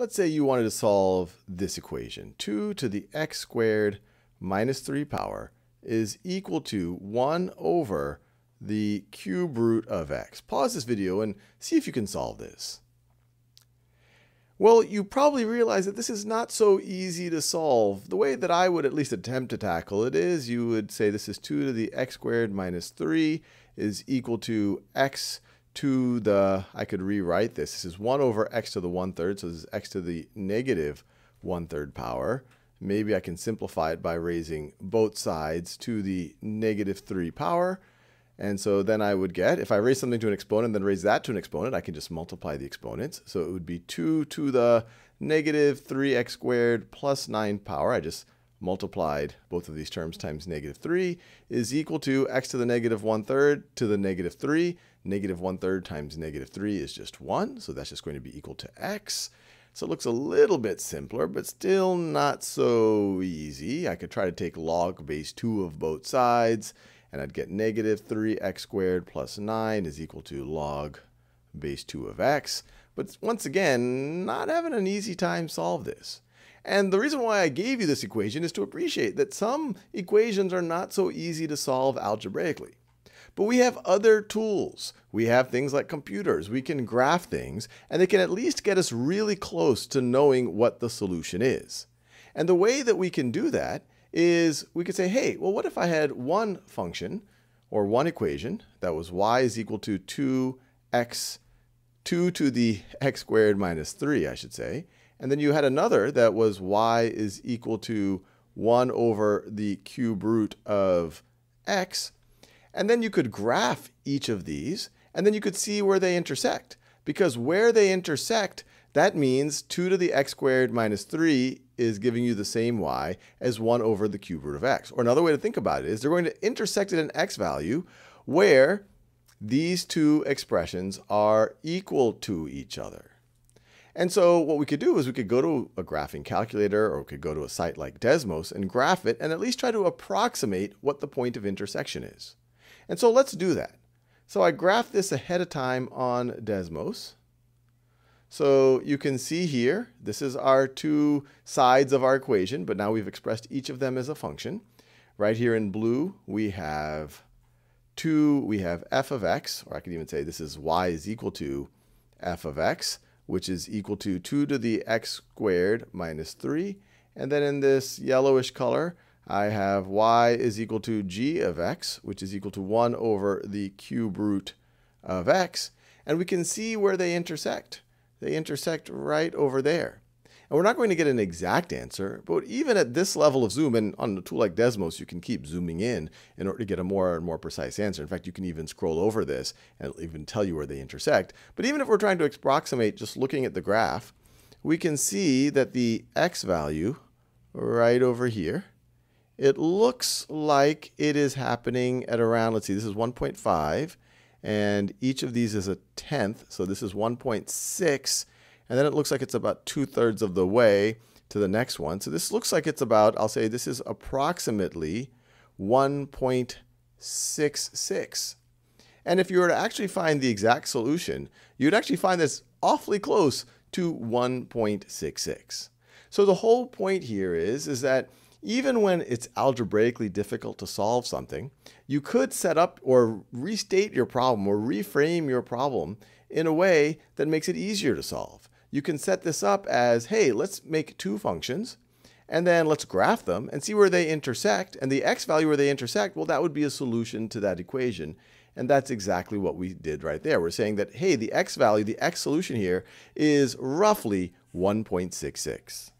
Let's say you wanted to solve this equation. 2 to the x squared minus 3 power is equal to 1 over the cube root of x. Pause this video and see if you can solve this. Well, you probably realize that this is not so easy to solve. The way that I would at least attempt to tackle it is you would say this is 2 to the x squared minus 3 is equal to x to the, I could rewrite this. This is 1 over x to the 1/3, so this is x to the negative 1/3 power. Maybe I can simplify it by raising both sides to the negative 3 power. And so then I would get, if I raise something to an exponent, then raise that to an exponent, I can just multiply the exponents. So it would be 2 to the negative 3x squared plus 9 power. I just multiplied both of these terms times negative 3 is equal to x to the negative 1/3 to the negative 3. Negative 1/3 times negative 3 is just 1. So that's just going to be equal to x. So it looks a little bit simpler, but still not so easy. I could try to take log base 2 of both sides. And I'd get negative 3x squared plus 9 is equal to log base 2 of x. But once again, not having an easy time solve this. And the reason why I gave you this equation is to appreciate that some equations are not so easy to solve algebraically. But we have other tools. We have things like computers. We can graph things, and they can at least get us really close to knowing what the solution is. And the way that we can do that is we could say, hey, well, what if I had one function or one equation that was y is equal to 2 to the x squared minus 3, I should say. And then you had another that was y is equal to 1 over the cube root of x. And then you could graph each of these, and then you could see where they intersect. Because where they intersect, that means 2 to the x squared minus 3 is giving you the same y as 1 over the cube root of x. Or another way to think about it is they're going to intersect at an x value where these two expressions are equal to each other. And so what we could do is we could go to a graphing calculator, or we could go to a site like Desmos and graph it and at least try to approximate what the point of intersection is. And so let's do that. So I graphed this ahead of time on Desmos. So you can see here, this is our two sides of our equation, but now we've expressed each of them as a function. Right here in blue, we have f of x, or I could even say this is y is equal to f of x, which is equal to 2 to the x squared minus 3. And then in this yellowish color, I have y is equal to g of x, which is equal to 1 over the cube root of x. And we can see where they intersect. They intersect right over there. And we're not going to get an exact answer, but even at this level of zoom, and on a tool like Desmos, you can keep zooming in order to get a more and more precise answer. In fact, you can even scroll over this and it'll even tell you where they intersect. But even if we're trying to approximate just looking at the graph, we can see that the x value right over here, it looks like it is happening at around, let's see, this is 1.5. And each of these is a 10th, so this is 1.6. And then it looks like it's about 2/3 of the way to the next one. So this looks like it's about, I'll say this is approximately 1.66. And if you were to actually find the exact solution, you'd actually find this awfully close to 1.66. So the whole point here is that even when it's algebraically difficult to solve something, you could set up or restate your problem or reframe your problem in a way that makes it easier to solve. You can set this up as, hey, let's make two functions and then let's graph them and see where they intersect, and the x value where they intersect, well, that would be a solution to that equation. And that's exactly what we did right there. We're saying that, hey, the x value, the x solution here is roughly 1.66.